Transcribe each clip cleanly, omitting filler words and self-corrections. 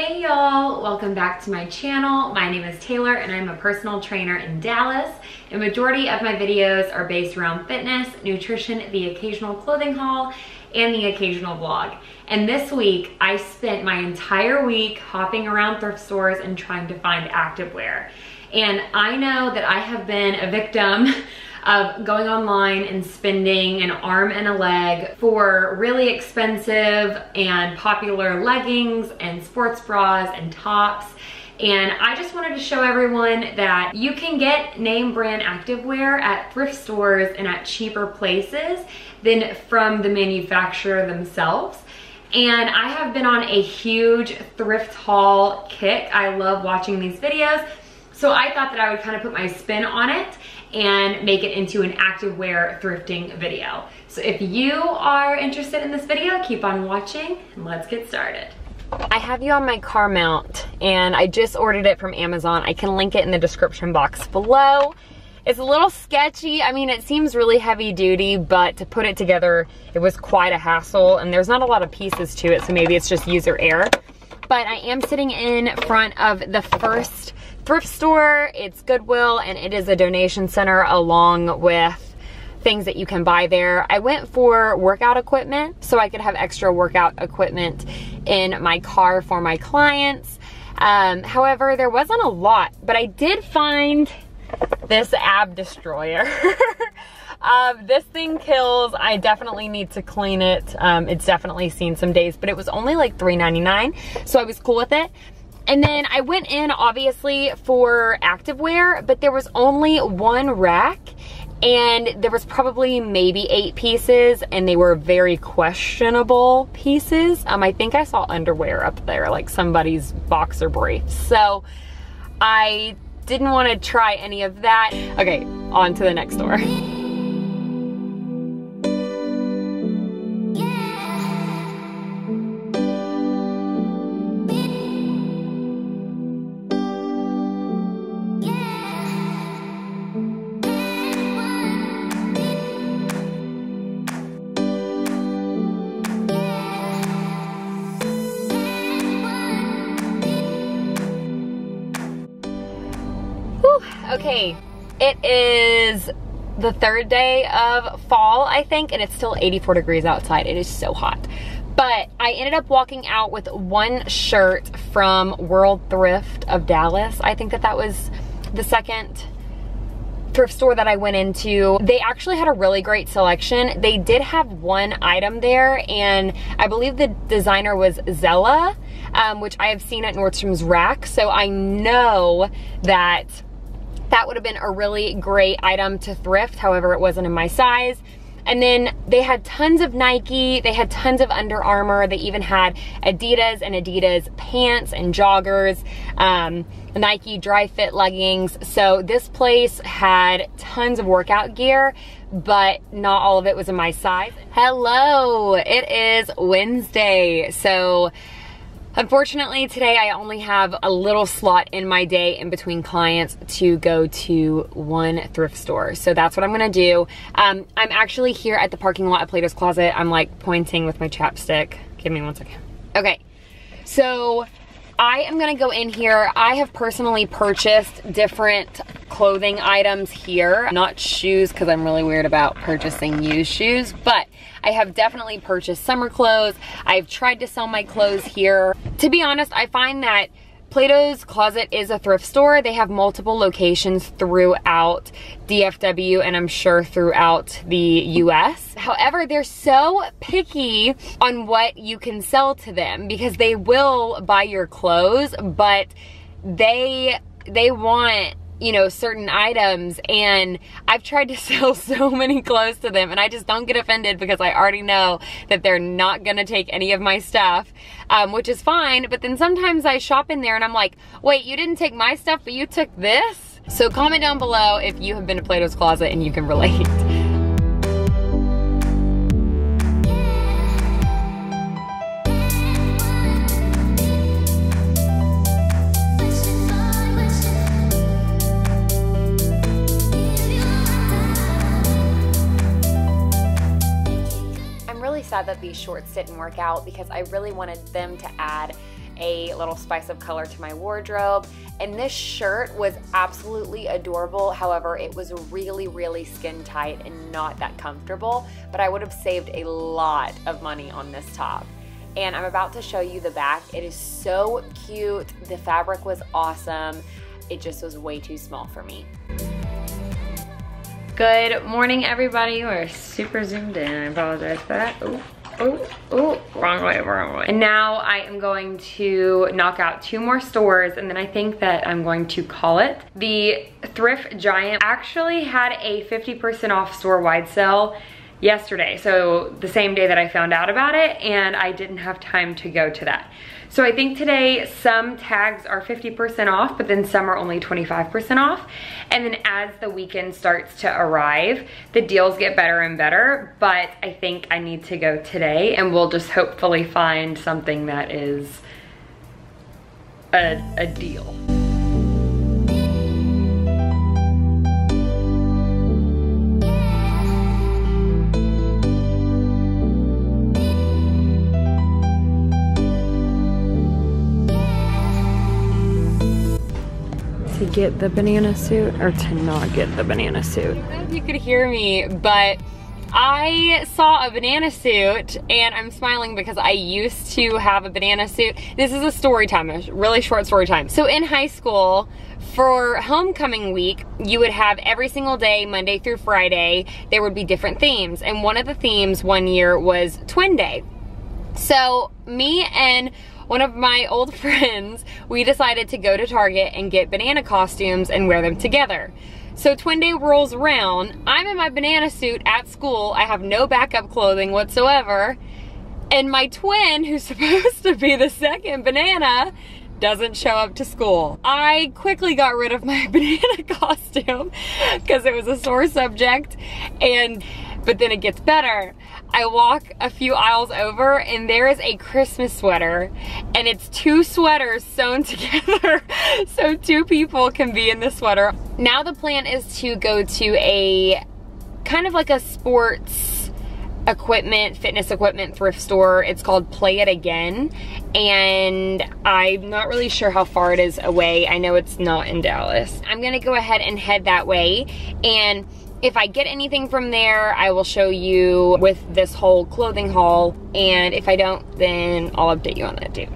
Hey y'all, welcome back to my channel. My name is Taylor and I'm a personal trainer in Dallas. The majority of my videos are based around fitness, nutrition, the occasional clothing haul, and the occasional vlog. And this week, I spent my entire week hopping around thrift stores and trying to find activewear. And I know that I have been a victim of going online and spending an arm and a leg for really expensive and popular leggings and sports bras and tops. And I just wanted to show everyone that you can get name brand activewear at thrift stores and at cheaper places than from the manufacturer themselves. And I have been on a huge thrift haul kick. I love watching these videos. So I thought that I would kind of put my spin on it and make it into an activewear thrifting video. So if you are interested in this video, keep on watching and let's get started. I have you on my car mount and I just ordered it from Amazon. I can link it in the description box below. It's a little sketchy. I mean, it seems really heavy duty, but to put it together, it was quite a hassle and there's not a lot of pieces to it, so maybe it's just user error. But I am sitting in front of the first thrift store. It's Goodwill and it is a donation center along with things that you can buy there. I went for workout equipment so I could have extra workout equipment in my car for my clients. However, there wasn't a lot, but I did find this ab destroyer. This thing kills. I definitely need to clean it. It's definitely seen some days, but it was only like $3.99, so I was cool with it. And then I went in obviously for activewear, but there was only one rack and there was probably maybe 8 pieces and they were very questionable pieces. I think I saw underwear up there, like somebody's boxer briefs. So I didn't want to try any of that. Okay, on to the next door. Okay, it is the third day of fall, I think, and it's still 84 degrees outside. It is so hot. But I ended up walking out with one shirt from World Thrift of Dallas. I think that was the second thrift store that I went into. They actually had a really great selection. They did have one item there, and I believe the designer was Zella, which I have seen at Nordstrom's Rack, so I know that that would have been a really great item to thrift. However, it wasn't in my size. And then they had tons of Nike, they had tons of Under Armour, they even had Adidas and Adidas pants and joggers, Nike dry fit leggings. So this place had tons of workout gear, but not all of it was in my size. Hello, it is Wednesday. So unfortunately, today I only have a little slot in my day in between clients to go to one thrift store. So that's what I'm gonna do. I'm actually here at the parking lot at Plato's Closet. I'm like pointing with my chapstick. Give me one second. Okay, so I am gonna go in here. I have personally purchased different clothing items here. Not shoes, because I'm really weird about purchasing used shoes, but I have definitely purchased summer clothes. I've tried to sell my clothes here. To be honest, I find that Plato's Closet is a thrift store. They have multiple locations throughout DFW and I'm sure throughout the US. However, they're so picky on what you can sell to them because they will buy your clothes, but they want, you know, certain items, and I've tried to sell so many clothes to them and I just don't get offended because I already know that they're not gonna take any of my stuff, which is fine. But then sometimes I shop in there and I'm like, wait, you didn't take my stuff, but you took this? So comment down below if you have been to Plato's Closet and you can relate. That these shorts didn't work out because I really wanted them to add a little spice of color to my wardrobe. And this shirt was absolutely adorable. However, it was really skin tight and not that comfortable, but I would have saved a lot of money on this top. And I'm about to show you the back. It is so cute. The fabric was awesome. It just was way too small for me. Good morning, everybody. We're super zoomed in. I apologize for that. Oh, wrong way. And now I am going to knock out 2 more stores, and then I think that I'm going to call it. The Thrift Giant actually had a 50% off store-wide sale yesterday, so the same day that I found out about it, and I didn't have time to go to that. So I think today some tags are 50% off, but then some are only 25% off. And then as the weekend starts to arrive, the deals get better and better, but I think I need to go today, and we'll just hopefully find something that is a deal. To get the banana suit or to not get the banana suit. I don't know if you could hear me, but I saw a banana suit, and I'm smiling because I used to have a banana suit. This is a story time, a really short story time. So in high school, for homecoming week, you would have every single day, Monday through Friday, there would be different themes. And one of the themes one year was Twin Day. So me and one of my old friends, we decided to go to Target and get banana costumes and wear them together. So Twin Day rolls around, I'm in my banana suit at school, I have no backup clothing whatsoever, and my twin, who's supposed to be the second banana, doesn't show up to school. I quickly got rid of my banana costume because it was a sore subject, but then it gets better. I walk a few aisles over, and there is a Christmas sweater, and it's 2 sweaters sewn together so 2 people can be in the sweater. Now the plan is to go to a kind of like a sports equipment, fitness equipment thrift store. It's called Play It Again, and I'm not really sure how far it is away. I know it's not in Dallas. I'm gonna go ahead and head that way, and if I get anything from there, I will show you with this whole clothing haul, and if I don't, then I'll update you on that too.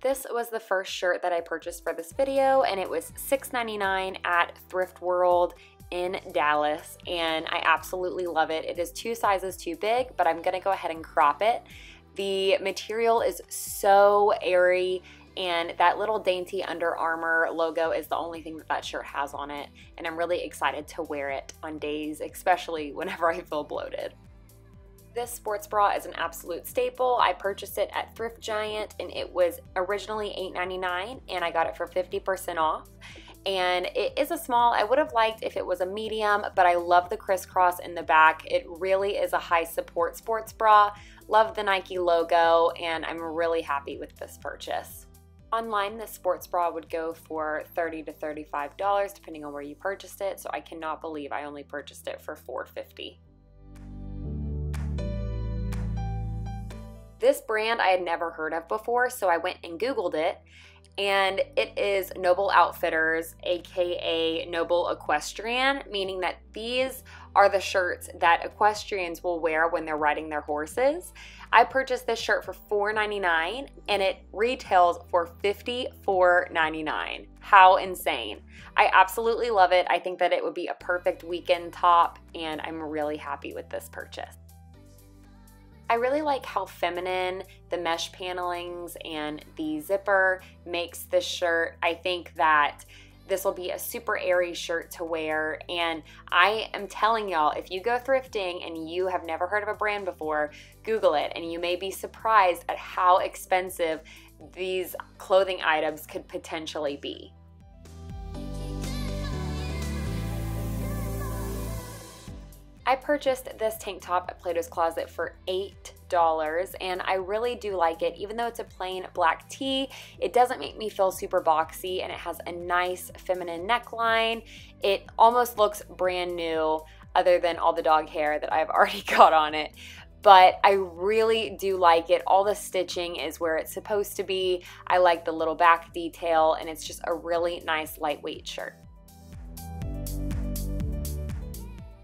This was the first shirt that I purchased for this video, and it was $6.99 at Thrift World in Dallas, and I absolutely love it. It is 2 sizes too big, but I'm gonna go ahead and crop it. The material is so airy, and that little dainty Under Armour logo is the only thing that that shirt has on it, and I'm really excited to wear it on days, especially whenever I feel bloated. This sports bra is an absolute staple. I purchased it at Thrift Giant, and it was originally $8.99, and I got it for 50% off. And it is a small. I would have liked if it was a medium, but I love the crisscross in the back. It really is a high support sports bra. Love the Nike logo, and I'm really happy with this purchase. Online, this sports bra would go for $30 to $35 depending on where you purchased it, so I cannot believe I only purchased it for $4.50. This brand I had never heard of before, so I went and Googled it, and it is Noble Outfitters, aka Noble Equestrian, meaning that these are the shirts that equestrians will wear when they're riding their horses. I purchased this shirt for $4.99, and it retails for $54.99. How insane. I absolutely love it. I think that it would be a perfect weekend top, and I'm really happy with this purchase. I really like how feminine the mesh panelings and the zipper makes this shirt. I think that this will be a super airy shirt to wear, and I am telling y'all, if you go thrifting and you have never heard of a brand before, Google it, and you may be surprised at how expensive these clothing items could potentially be. I purchased this tank top at Plato's Closet for $8, and I really do like it. Even though it's a plain black tee, it doesn't make me feel super boxy, and it has a nice feminine neckline. It almost looks brand new other than all the dog hair that I've already got on it. but I really do like it. All the stitching is where it's supposed to be. I like the little back detail, and it's just a really nice lightweight shirt.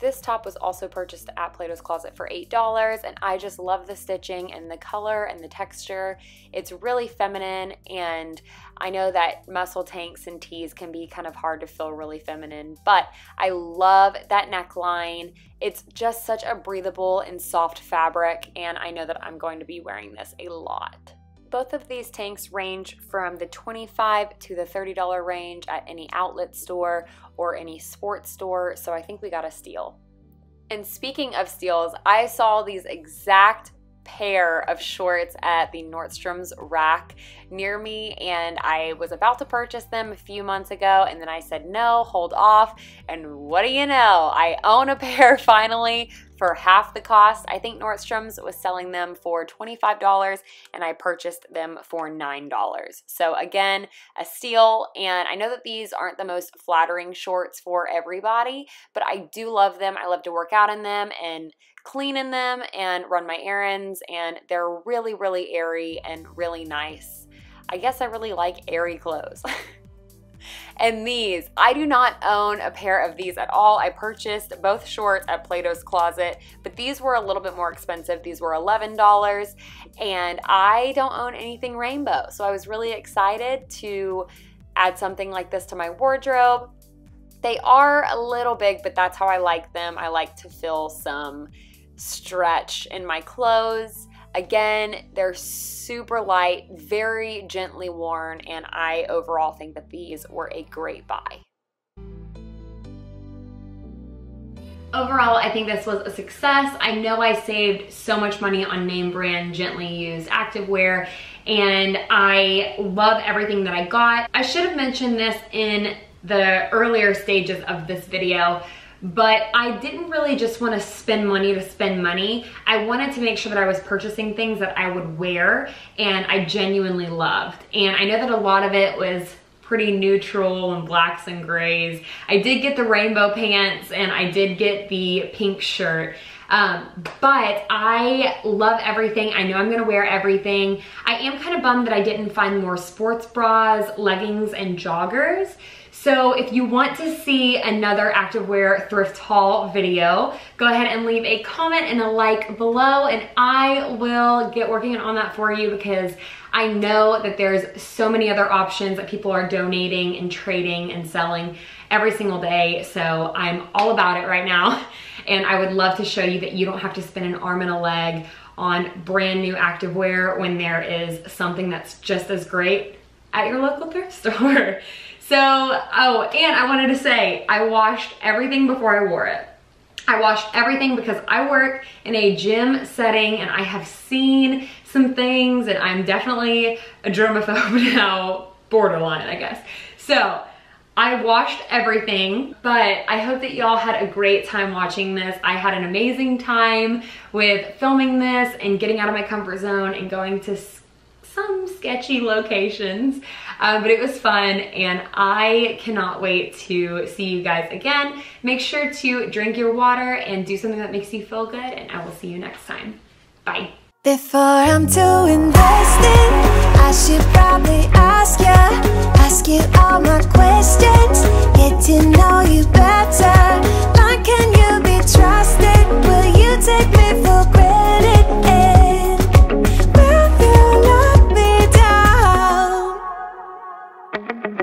This top was also purchased at Plato's Closet for $8, and I just love the stitching and the color and the texture. It's really feminine, and I know that muscle tanks and tees can be kind of hard to feel really feminine, but I love that neckline. It's just such a breathable and soft fabric, and I know that I'm going to be wearing this a lot. Both of these tanks range from the $25 to the $30 range at any outlet store or any sports store, so I think we got a steal. And speaking of steals, I saw these exact pair of shorts at the Nordstrom's Rack near me, and I was about to purchase them a few months ago, and then I said no, hold off, and what do you know? I own a pair finally. For half the cost. I think Nordstrom's was selling them for $25, and I purchased them for $9. So again, a steal, and I know that these aren't the most flattering shorts for everybody, but I do love them. I love to work out in them and clean in them and run my errands, and they're really, really airy and really nice. I guess I really like airy clothes. And these, I do not own a pair of these at all. I purchased both shorts at Plato's Closet, but these were a little bit more expensive. These were $11, and I don't own anything rainbow. So I was really excited to add something like this to my wardrobe. They are a little big, but that's how I like them. I like to feel some stretch in my clothes. Again, they're super light, very gently worn, and I overall think that these were a great buy. Overall, I think this was a success. I know I saved so much money on name brand, gently used activewear, and I love everything that I got. I should have mentioned this in the earlier stages of this video, but I didn't really just want to spend money to spend money. I wanted to make sure that I was purchasing things that I would wear and I genuinely loved. And I know that a lot of it was pretty neutral and blacks and grays. I did get the rainbow pants and I did get the pink shirt. But I love everything. I know I'm gonna wear everything. I am kind of bummed that I didn't find more sports bras, leggings, and joggers. So if you want to see another activewear thrift haul video, go ahead and leave a comment and a like below, and I will get working on that for you, because I know that there's so many other options that people are donating and trading and selling every single day. So I'm all about it right now, and I would love to show you that you don't have to spend an arm and a leg on brand new activewear when there is something that's just as great at your local thrift store. So, oh, and I wanted to say, I washed everything before I wore it. I washed everything because I work in a gym setting and I have seen some things, and I'm definitely a germaphobe now, borderline, I guess. So, I washed everything, but I hope that y'all had a great time watching this. I had an amazing time with filming this and getting out of my comfort zone and going to some sketchy locations, but it was fun, and I cannot wait to see you guys again. Make sure to drink your water and do something that makes you feel good, and I will see you next time. Bye. Before I'm too invested, I should probably ask you all my questions, get to know you better. Why can you be trusted? Will you take me for granted?